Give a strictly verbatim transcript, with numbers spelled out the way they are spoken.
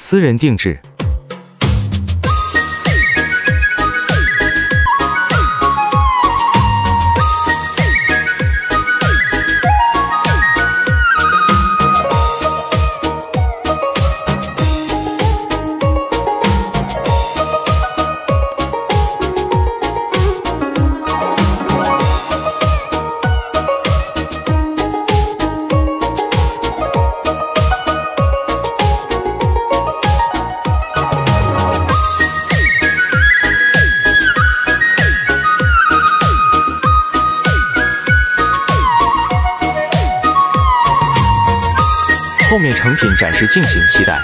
私人定制。后面成品展示敬请期待。